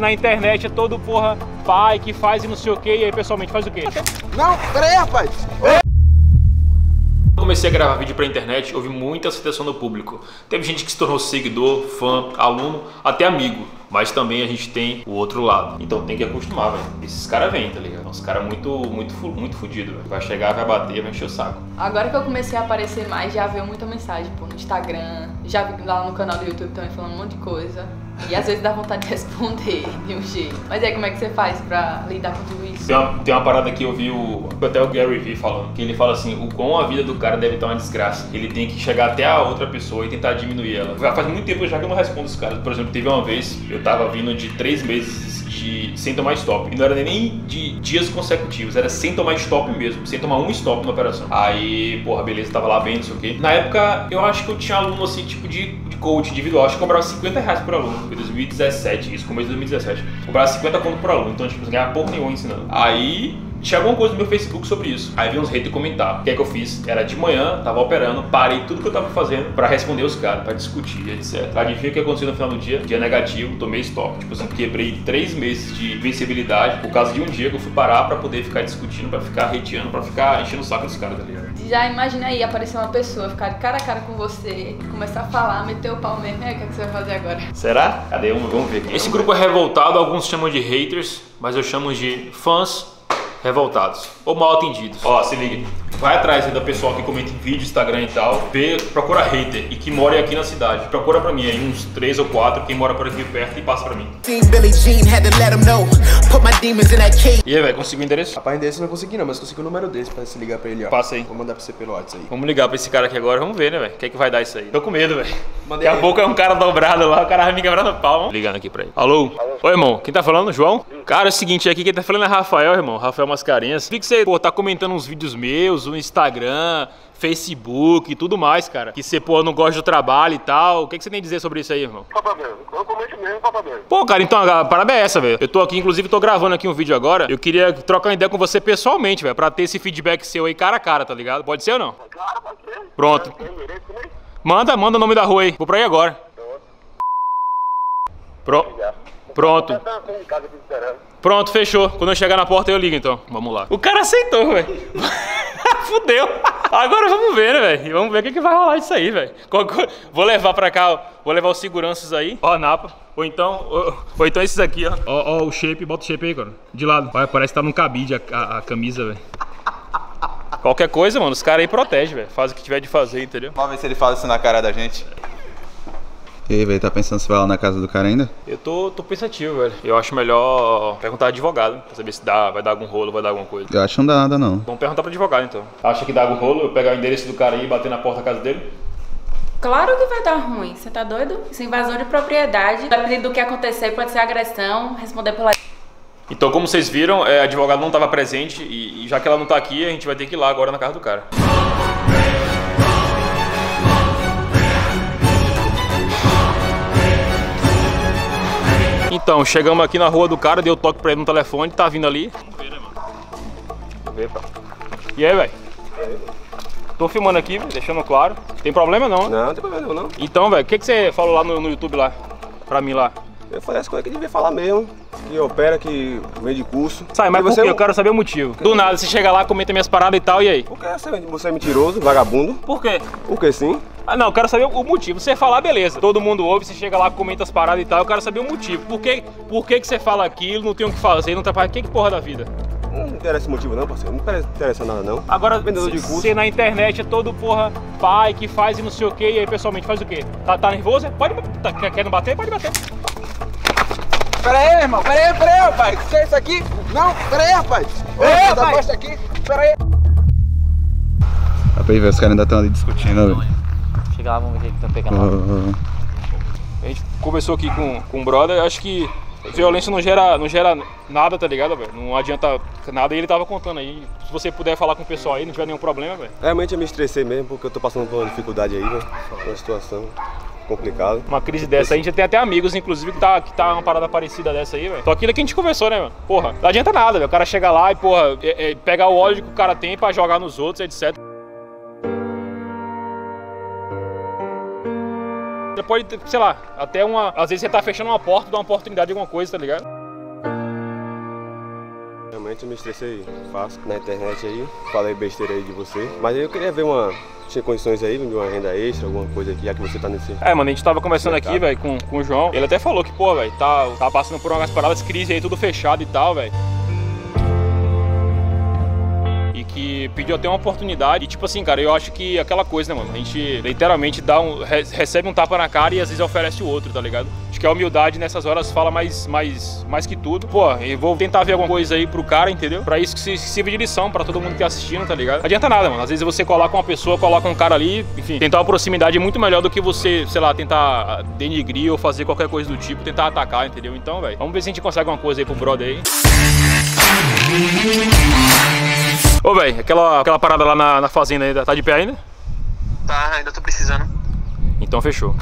Na internet todo porra pai que faz e não sei o que, e aí pessoalmente faz o quê? Não, peraí, rapaz! Eu comecei a gravar vídeo pra internet, houve muita aceitação do público. Teve gente que se tornou seguidor, fã, aluno, até amigo. Mas também a gente tem o outro lado. Então tem que acostumar, velho. Esses caras vêm, tá ligado? Uns caras muito fudidos, velho. Vai chegar, vai bater, vai encher o saco. Agora que eu comecei a aparecer mais, já veio muita mensagem, pô, no Instagram. Já vi lá no canal do YouTube também falando um monte de coisa. E às vezes dá vontade de responder de um jeito. Mas aí como é que você faz pra lidar com tudo isso? Tem uma parada que eu vi até o Gary Vee falando. Que ele fala assim, o quão a vida do cara deve estar uma desgraça. Ele tem que chegar até a outra pessoa e tentar diminuir ela. Já faz muito tempo já que eu não respondo os caras. Por exemplo, teve uma vez... Eu tava vindo de 3 meses sem tomar stop. E não era nem de dias consecutivos, era sem tomar stop mesmo. Sem tomar um stop na operação. Aí, porra, beleza, tava lá bem, não sei o quê. Na época, eu acho que eu tinha aluno assim, tipo de coach individual. Acho que eu cobrava 50 reais por aluno. Foi 2017, isso, começo de 2017. Cobrava 50 conto por aluno. Então, tipo, não ganhava porra nenhuma ensinando. Aí... tinha alguma coisa no meu Facebook sobre isso. Aí vi uns haters comentar. O que é que eu fiz? Era de manhã, tava operando, parei tudo que eu tava fazendo pra responder os caras, pra discutir, etc. Adivinha o que aconteceu no final do dia? Dia negativo, tomei stop. Tipo assim, quebrei 3 meses de invencibilidade por causa de um dia que eu fui parar pra poder ficar discutindo, pra ficar hateando, pra ficar enchendo o saco dos caras, tá ligado? Já imagina aí aparecer uma pessoa, ficar de cara a cara com você, começar a falar, meter o pau mesmo. E aí, o que é que você vai fazer agora? Será? Cadê um? Vamos ver aqui. Esse grupo é revoltado, alguns chamam de haters, mas eu chamo de fãs revoltados ou mal atendidos. Ó, se liga. Vai atrás aí da pessoa que comenta em vídeo, Instagram e tal. Vê, procura hater e que mora aqui na cidade. Procura pra mim aí uns 3 ou 4, quem mora por aqui perto e passa pra mim. E aí, velho, conseguiu o endereço? Rapaz, endereço não consegui não, mas consegui o número desse pra se ligar pra ele, ó. Passa aí. Vou mandar pra você pelo WhatsApp aí. Vamos ligar pra esse cara aqui agora, vamos ver, né, velho? O que é que vai dar isso aí? Tô com medo, velho. Daqui a pouco é um cara dobrado lá, o cara vai me quebrar na palma. Ligando aqui pra ele. Alô? Alô? Oi, irmão, quem tá falando? João? Cara, é o seguinte, aqui quem tá falando é Rafael, irmão. Rafael Mascarenhas. Vi que você, pô, tá comentando uns vídeos meus, o Instagram, Facebook e tudo mais, cara. Que você, pô, não gosta do trabalho e tal. O que você tem a dizer sobre isso aí, irmão? Eu comento mesmo, papadeiro. Pô, cara, então a parada é essa, velho. Eu tô aqui, inclusive, tô gravando aqui um vídeo agora. Eu queria trocar uma ideia com você pessoalmente, velho. Pra ter esse feedback seu aí cara a cara, tá ligado? Pode ser ou não? Claro, pode ser. Pronto. Manda o nome da rua aí. Vou pra aí agora. Pronto. Pronto, fechou. Quando eu chegar na porta eu ligo, então. Vamos lá. O cara aceitou, velho. Fudeu. Agora vamos ver, né, velho? Vamos ver o que, que vai rolar disso aí, velho. Vou levar pra cá, ó. Vou levar os seguranças aí. Ó, a napa. Ou então esses aqui, ó. Ó, o shape. Bota o shape aí, cara. De lado. Parece que tá num cabide a camisa, velho. Qualquer coisa, mano. Os caras aí protegem, velho. Faz o que tiver de fazer, entendeu? Vamos ver se ele fala isso na cara da gente. E aí, velho, tá pensando se vai lá na casa do cara ainda? Eu tô pensativo, velho. Eu acho melhor perguntar ao advogado, pra saber se vai dar algum rolo, vai dar alguma coisa. Eu acho que não dá nada, não. Vamos perguntar pro advogado, então. Acha que dá algum rolo? Eu pegar o endereço do cara aí e bater na porta da casa dele? Claro que vai dar ruim. Você tá doido? Isso é invasão de propriedade. Dependendo do que acontecer, pode ser agressão, responder pela... Então, como vocês viram, a advogada não tava presente e já que ela não tá aqui, a gente vai ter que ir lá agora na casa do cara. Então, chegamos aqui na rua do cara, deu toque pra ele no telefone, tá vindo ali. Vamos ver, né, mano? Vamos ver, pá. E aí, velho? Tô filmando aqui, véio, deixando claro. Tem problema não, né? Não, tem problema não. Então, velho, o que você falou lá no YouTube lá? Pra mim lá? Eu falei as coisas que devia falar mesmo. Que opera, que vende curso. Sai, mas por quê? Eu quero saber o motivo. Do nada, você chega lá, comenta minhas paradas e tal, e aí? Por que você é mentiroso, vagabundo? Por quê? Porque sim. Ah, não, eu quero saber o motivo. Você falar, beleza. Todo mundo ouve, você chega lá, comenta as paradas e tal. Eu quero saber o motivo. Por que você fala aquilo, não tem o que fazer, não tá pra... Que porra da vida? Não interessa esse motivo não, parceiro. Não interessa nada não. Agora, você na internet é todo porra pai que faz e não sei o quê, e aí pessoalmente faz o quê? Tá nervoso? Pode bater. Quer não bater? Pode bater. Pera aí, irmão, pera aí, rapaz. Você é isso aqui? Não, pera aí, rapaz. Pera aí, rapaz. Aqui. Pera aí. Dá pra ir ver, os caras ainda estão ali discutindo. Não, chega lá, vamos ver o que estão pegando lá. A gente conversou aqui com o brother, acho que violência não gera nada, tá ligado, velho? Não adianta nada e ele tava contando aí. Se você puder falar com o pessoal aí, não tiver nenhum problema, velho. Realmente eu me estressei mesmo, porque eu tô passando por uma dificuldade aí, velho. Uma situação complicado. Uma crise dessa, a gente tem até amigos, inclusive, que tá uma parada parecida dessa aí, velho. Só aquilo que a gente conversou, né, mano? Porra, não adianta nada, velho. O cara chega lá e, porra, pegar o ódio que o cara tem pra jogar nos outros, etc. Você pode ter, sei lá, até uma... Às vezes você tá fechando uma porta, dá uma oportunidade de alguma coisa, tá ligado? Realmente eu me estressei fácil na internet aí, falei besteira aí de você, mas eu queria ver uma... Tinha condições aí de uma renda extra, alguma coisa aqui, já que você tá nesse... É, mano, a gente tava conversando aqui, velho, com o João, ele até falou que, pô, velho, tá passando por umas paradas, crise aí, tudo fechado e tal, velho. Que pediu até uma oportunidade e, tipo assim, cara, eu acho que aquela coisa, né, mano, a gente literalmente dá recebe um tapa na cara e às vezes oferece o outro, tá ligado? Acho que a humildade nessas horas fala mais que tudo. Pô, eu vou tentar ver alguma coisa aí pro cara, entendeu? Pra isso que sirva de lição pra todo mundo que tá assistindo, tá ligado? Não adianta nada, mano, às vezes você coloca uma pessoa, coloca um cara ali, enfim, tentar uma proximidade muito melhor do que você, sei lá, tentar denigrir ou fazer qualquer coisa do tipo, tentar atacar, entendeu? Então, velho, vamos ver se a gente consegue uma coisa aí pro brother aí. Ô, velho, aquela parada lá na fazenda ainda, tá de pé ainda? Tá, ainda tô precisando. Então fechou.